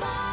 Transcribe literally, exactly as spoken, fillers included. far.